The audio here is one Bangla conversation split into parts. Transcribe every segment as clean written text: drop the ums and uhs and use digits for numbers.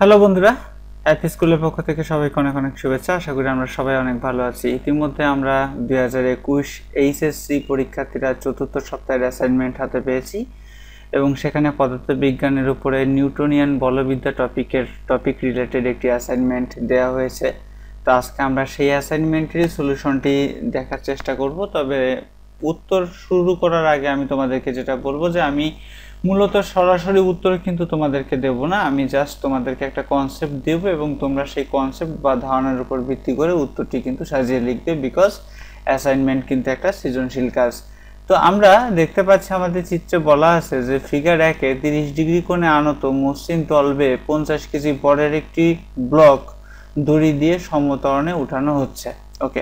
हेलो बंधुरा एफ स्कूल पक्ष थेके सबाइके अनेक अनेक शुभेच्छा। आशा करी आमरा सबाई अनेक भालो आछि। इतिमध्ये आमरा 2021 एचएससी परीक्षार्थीरा चतुर्थ सप्ताहेर असाइनमेंट हाते पेयेछि एबं सेखाने पदार्थ विज्ञानेर उपरे न्यूटोनियन बलविद्या टपिक रिलेटेड एकटी असाइनमेंट देওয়া হয়েছে। तो आजके आमरा सेई असाइनमेंटेर सल्यूशनटी देखार चेष्टा करब। तबे उत्तर शुरू करार आगे आमि तोमादेरके जेटा बोलबो जे आमि मूलत सरासरि उत्तर किन्तु तोमादेरके देब ना, आमि जस्ट तोमादेरके एकटा कन्सेप्ट देब एबं तोमरा सेई कन्सेप्ट बा धारणार उपर भित्ति करे उत्तरटी किन्तु साजिये लिखबे, बिकज असाइनमेंट किन्तु एकटा सृजनशील काज। तो आमरा देखते पाচ্ছি आमादेर चित्रे बला आछे जे फिगार 1 ए 30 डिग्री कोणे आনত मसृण तलबे 50 केजी भरेर एकटी ब्लक दড়ি दिये समतरणे उठानो हच्छे। ओके,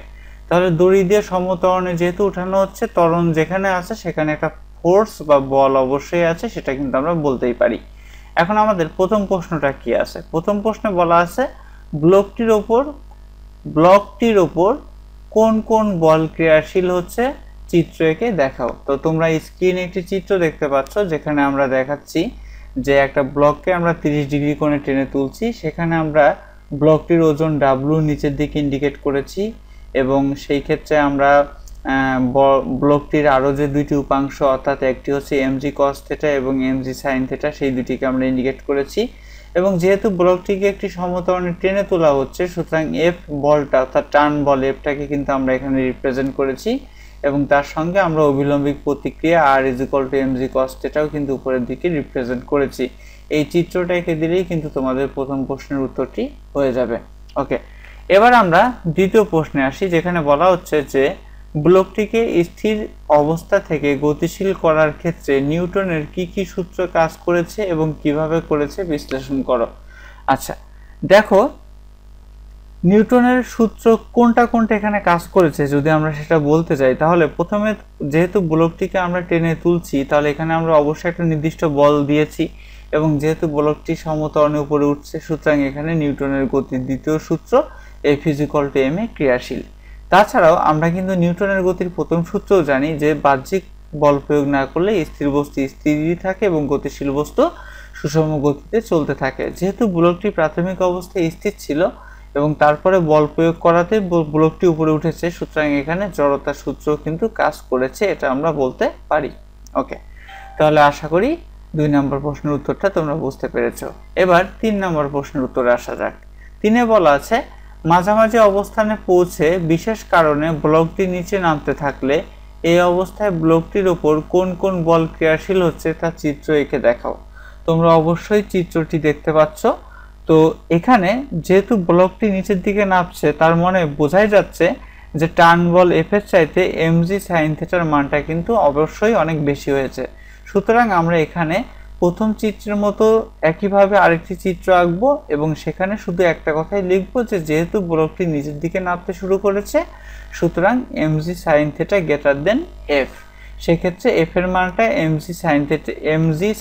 ताहले दড়ি दिये समतरणे जेहेतु उठानो हच्छे त्वरण जेखाने आछे सेखाने एकटा फोर्स बा बल अवश्यई आछे, सेटा किन्तु आमरा बोलतेई पारी। एखन आमादेर प्रथम प्रश्नटा कि आछे? प्रथम प्रश्ने बला आछे ब्लकटिर ओपर कोन कोन बल क्रियाशील हच्छे चित्र एके देखाओ। तो तोमरा स्क्रिने एकटी चित्र देखते पाচ্ছ जेखाने आमरा देखाচ্ছি जे एकटा ब्लकके आमरा 30 डिग्री कोणे टेने तुलছি, सेखाने आमरा ब्लकटिर ओजन W नीचेर दिके इंडिकेट करेছি एबं सेई क्षेत्रे आमरा ब्लकटिर आरो जे दुइटी उपांश अर्थात एकटी हच्छे mg cos थीटा एबं mg sin थीटा सेई दुइटिके आमरा इंडिकेट करेছি एबं जेहेतु ब्लकटिके एकटी समतरणे टेने तोला हच्छे सुतरां f बलटा अर्थात टान बल fटाके किन्तु आमरा एखाने रिप्रेजेंट करेছি एबं तार संगे आमरा अभिलम्बिक प्रतिक्रिया r = mg cos थीटाओ किन्तु उपरेर दिके रिप्रेजेंट करेছি। এই চিত্রটাকে দিলেই কিন্তু তোমাদের প্রথম প্রশ্নের উত্তরটি হয়ে যাবে। ওকে, এবার আমরা দ্বিতীয় প্রশ্নে আসি যেখানে বলা হচ্ছে যে ব্লকটিকে স্থির অবস্থা থেকে গতিশীল করার ক্ষেত্রে নিউটনের কি কি সূত্র কাজ করেছে এবং কিভাবে করেছে বিশ্লেষণ করো। আচ্ছা দেখো, নিউটনের সূত্র কোনটা কোনটা এখানে কাজ করেছে যদি আমরা সেটা বলতে যাই, তাহলে প্রথমে যেহেতু ব্লকটিকে আমরা টেনে তুলছি তাহলে এখানে আমরা অবশ্যই একটা নির্দিষ্ট বল দিয়েছি এবং যেহেতু ব্লকটি সমতরণে উপরে উঠছে সুতরাং এখানে নিউটনের গতির দ্বিতীয় সূত্র F = ma ক্রিয়াশীল। তাছাড়াও আমরা কিন্তু নিউটনের গতির প্রথম সূত্রও জানি যে বাহ্যিক বল প্রয়োগ না করলে স্থির বস্তু স্থিরই থাকে এবং গতিশীল বস্তু সুষম গতিতে চলতে থাকে। যেহেতু ব্লকটি প্রাথমিক অবস্থায় স্থির ছিল এবং তারপরে বল প্রয়োগ করাতে ব্লকটি উপরে উঠেছে সুতরাং এখানে জড়তা সূত্র কিন্তু কাজ করেছে, এটা আমরা বলতে পারি। ওকে, তাহলে আশা করি 2 নম্বর প্রশ্নের উত্তরটা তোমরা বুঝতে পেরেছো। এবার 3 নম্বর প্রশ্নের উত্তরে আসা যাক। 3 এ বলা আছে মাঝামাঝি অবস্থানে পৌঁছে বিশেষ কারণে ব্লকটি নিচে নামতে থাকলে এই অবস্থায় ব্লকটির উপর কোন কোন বল ক্রিয়াশীল হচ্ছে তা চিত্র এঁকে দেখাও। তোমরা অবশ্যই চিত্রটি দেখতে পাচ্ছ। তো এখানে যেহেতু ব্লকটি নিচের দিকে নামছে তার মানে বোঝাই যাচ্ছে যে টান বল F এর চাইতে mg sin θ এর মানটা কিন্তু অবশ্যই অনেক বেশি হয়েছে। সুতরাং আমরা এখানে প্রথম চিত্রের মতো একইভাবে আরেকটি চিত্র আঁকবো এবং সেখানে শুধু একটা কথাই লিখবো যে যেহেতু ব্লকটি নিচের দিকে নামতে শুরু করেছে সুতরাং mg sin θ > f, সেক্ষেত্রে f এর মানটা mg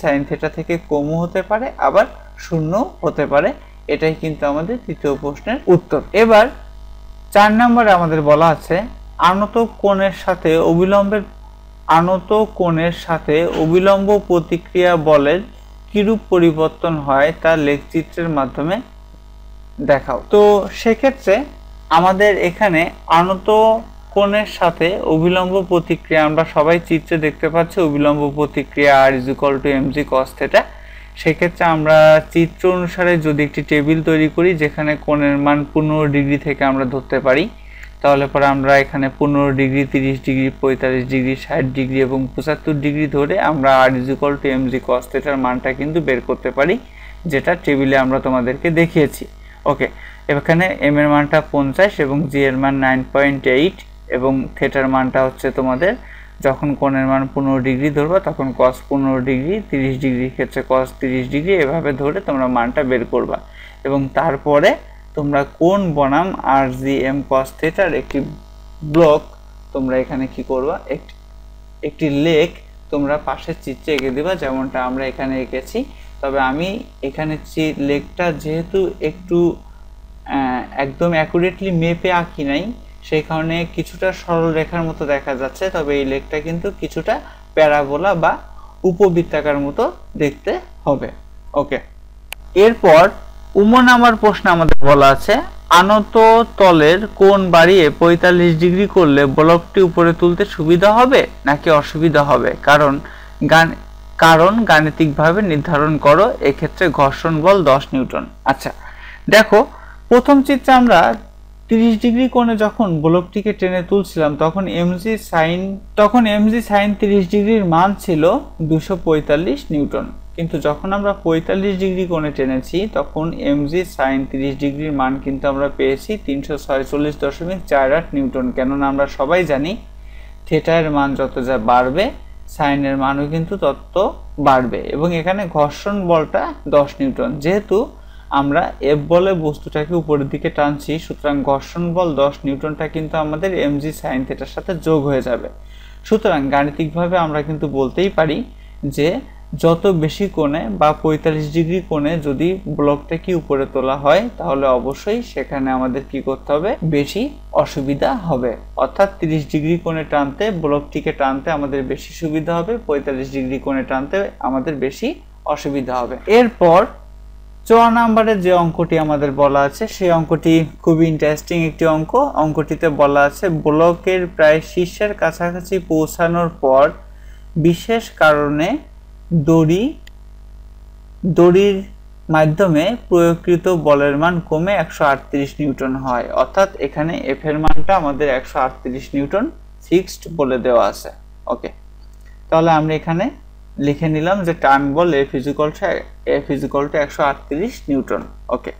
sin θ থেকে কমও হতে পারে আবার শূন্য হতে পারে। এটাই কিন্তু আমাদের তৃতীয় প্রশ্নের উত্তর। এবার ৪ নম্বরে আমাদের বলা আছে আনত কোণের সাথে অবিলম্ব প্রতিক্রিয়া বলের কিরূপ পরিবর্তন হয় তা লেখচিত্রের মাধ্যমে দেখাও। তো সেক্ষেত্রে আমাদের এখানে আনত কোণের সাথে অবিলম্ব প্রতিক্রিয়া আমরা সবাই চিত্রে দেখতে পাচ্ছি অবিলম্ব প্রতিক্রিয়া r = mg cos θ। সেক্ষেত্রে আমরা চিত্র অনুসারে যদি একটি টেবিল তৈরি করি যেখানে কোণের মান 15 ডিগ্রি থেকে আমরা ধরতে পারি তাহলে পরে আমরা এখানে 15 ডিগ্রি 30 ডিগ্রি 45 ডিগ্রি 60 ডিগ্রি এবং 75 ডিগ্রি ধরে আমরা r = mg cos θ এর মানটা কিন্তু বের করতে পারি যেটা টেবিলে আমরা তোমাদেরকে দেখিয়েছি। ওকে, এখানে m এর মানটা 50 এবং g এর মান 9.8 এবং θ এর মানটা হচ্ছে তোমাদের যখন কোণের মান 15 ডিগ্রি ধরবা তখন cos 15 ডিগ্রি 30 ডিগ্রি ক্ষেত্রে cos 30 ডিগ্রি এভাবে ধরে তোমরা মানটা বের করবা এবং তারপরে তোমরা কোণ বনাম rgm cos θ এর একটি ব্লক তোমরা এখানে কি করবা একটি লেখ তোমরা পাশের চিত্রে এঁকে দিবা যেমনটা আমরা এখানে এঁকেছি। তবে আমি এখানে যে লেখটা যেহেতু একটু একদম অ্যাকুরেটলি মেপে আঁকি নাই সেই কারণে কিছুটা সরল রেখার মতো দেখা যাচ্ছে, তবে এই লেখটা কিন্তু কিছুটা প্যারাবোলা বা উপবৃত্তাকার মতো দেখতে হবে। ওকে, এরপর उम नामार प्रश्न बला आछे आনত तलेर कोन बाड़िये 45 डिग्री करले ब्लकटी उपरे तुलते सुविधा होबे नाकि असुविधा होबे कारण गाणितिक भावे निर्धारण करो। एक क्षेत्रे घर्षण बल 10 निউটन। अच्छा देखो प्रथम चित्रे आमरा 30 डिग्री कोणे जखन ब्लकटिके टेने तुलछिलाम तखन mg sin 30 डिग्रीर मान छिलो 245 निউটन। किन्तु जखन आमरा 45 डिग्री कोणे टेनेछि तखन mg sin 30 डिग्रीर मान किन्तु आमरा पेयेछि 346.48 निউটन। केनना आमरा सबाई जानि थेटार मान जत जा बाड़बे साइनेर मानो किन्तु तत बाड़बे एबं एखाने घर्षण बलटा 10 निউটन। जेहेतु आमरा एफ बले बस्तुटाके उपरेर दिके टानछि सुतरां घर्षण बल 10 निউটनटा किन्तु आमादेर mg sin थेटार साथे जोग हये जाबे। सुतरां गाणितिकभावे आमरा किन्तु बोलतेई पारी जे जत बेशी कोणे बा 45 डिग्री कोणे जदि ब्लकटाके उपरे तोला हय ताहले अवश्यई सेखाने आमादेर कि करते हबे बेशी असुविधा हबे। अर्थात 30 डिग्री कोणे टानते ब्लकटिके टानते आमादेर बेशी सुविधा हबे, 45 डिग्री कोणे टानते आमादेर बेशी असुविधा हबे। एरपर 4 नम्बरेर जे अंकटी आमादेर बला आछे सेई अंकटी खूब इंटारेस्टिंग एकटी अंक। अंकटीते बला आछे ब्लकेर प्राय शीर्षेर काछाकाछि पौঁছানোর पर विशेष कारणे दড়ির মাধ্যমে প্রয়োগকৃত বলের মান কমে 138 নিউটন হয়। অর্থাৎ এখানে এফ এর মানটা আমাদের 138 নিউটন ফিক্সড বলে দেওয়া আছে। ওকে তাহলে আমরা এখানে লিখে নিলাম যে টান বল F = 138 নিউটন। ওকে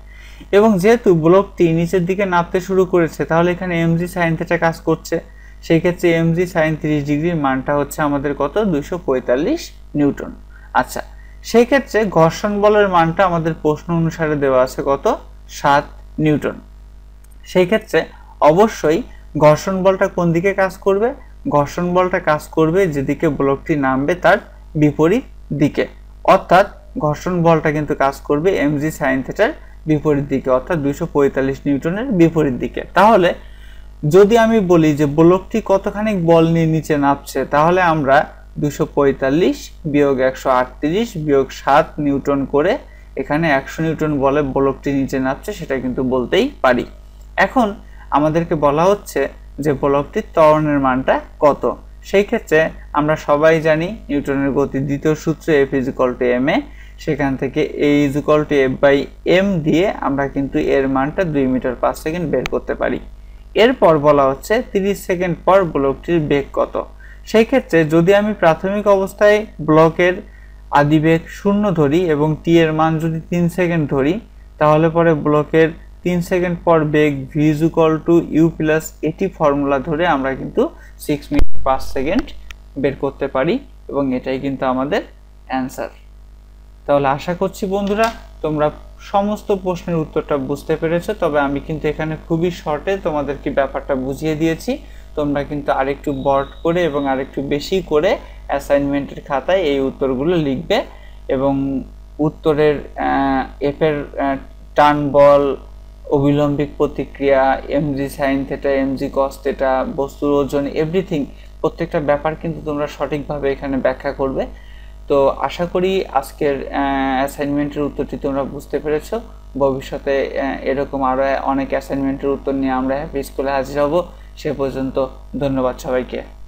এবং যেহেতু ব্লকটি নিচের দিকে নামতে শুরু করেছে তাহলে এখানে mg sin θ কাজ করছে সেই ক্ষেত্রে mg sin 30 ডিগ্রির মানটা হচ্ছে আমাদের কত 245 নিউটন। আচ্ছা সেই ক্ষেত্রে ঘর্ষণ বলের মানটা আমাদের প্রশ্ন অনুসারে দেওয়া আছে কত 7 নিউটন। সেই ক্ষেত্রে অবশ্যই ঘর্ষণ বলটা কোন দিকে কাজ করবে, ঘর্ষণ বলটা কাজ করবে যেদিকে ব্লকটি নামবে তার বিপরীত দিকে। অর্থাৎ ঘর্ষণ বলটা কিন্তু কাজ করবে mg sin θ এর বিপরীত দিকে অর্থাৎ 245 নিউটনের বিপরীত দিকে। তাহলে যদি আমি বলি যে ব্লকটি কতখানি বল নিয়ে নিচে নামছে তাহলে আমরা 245 বিয়োগ 138 বিয়োগ 7 নিউটন করে এখানে 100 নিউটন বলে ব্লকটি নিচে নামছে সেটা কিন্তু বলতেই পারি। এখন আমাদেরকে বলা হচ্ছে যে ব্লকটির ত্বরণের মানটা কত। সেই ক্ষেত্রে আমরা সবাই জানি নিউটনের গতির দ্বিতীয় সূত্র F = ma, সেখান থেকে A = F/m দিয়ে আমরা কিন্তু এর মানটা 2 মিটার পার সেকেন্ড বের করতে পারি। এরপর বলা হচ্ছে 30 সেকেন্ড পর ব্লকটির বেগ কত। সেই ক্ষেত্রে যদি আমি প্রাথমিক অবস্থায় ব্লকের আদিবেগ 0 ধরি এবং t এর মান যদি 3 সেকেন্ড ধরি তাহলে পরে ব্লকের 3 সেকেন্ড পর বেগ v = u + at ফর্মুলা ধরে আমরা কিন্তু 6 মিটার পার সেকেন্ড বের করতে পারি এবং এটাই কিন্তু আমাদের অ্যানসার। তাহলে আশা করছি বন্ধুরা তোমরা সমস্ত প্রশ্নের উত্তরটা বুঝতে পেরেছো। তবে আমি কিন্তু এখানে খুবই শর্টে তোমাদেরকে ব্যাপারটা বুঝিয়ে দিয়েছি। তোমরা কিন্তু আরেকটু বর্ড করে এবং আরেকটু বেশি করে অ্যাসাইনমেন্টের খাতায় এই উত্তরগুলো লিখবে এবং উত্তরের এফ এর টান বল, অবিলম্বিক প্রতিক্রিয়া, mg sin θ, mg cos θ, বস্তুর ওজন, এভরিথিং প্রত্যেকটা ব্যাপার কিন্তু তোমরা সঠিকভাবে এখানে ব্যাখ্যা করবে। তো আশা করি আজকের অ্যাসাইনমেন্টের উত্তরটি তোমরা বুঝতে পেরেছো। ভবিষ্যতে এরকম আরো অনেক অ্যাসাইনমেন্টের উত্তর নিয়ে আমরা হ্যাপি স্কুলে হাজির হব। সে পর্যন্ত ধন্যবাদ সবাইকে।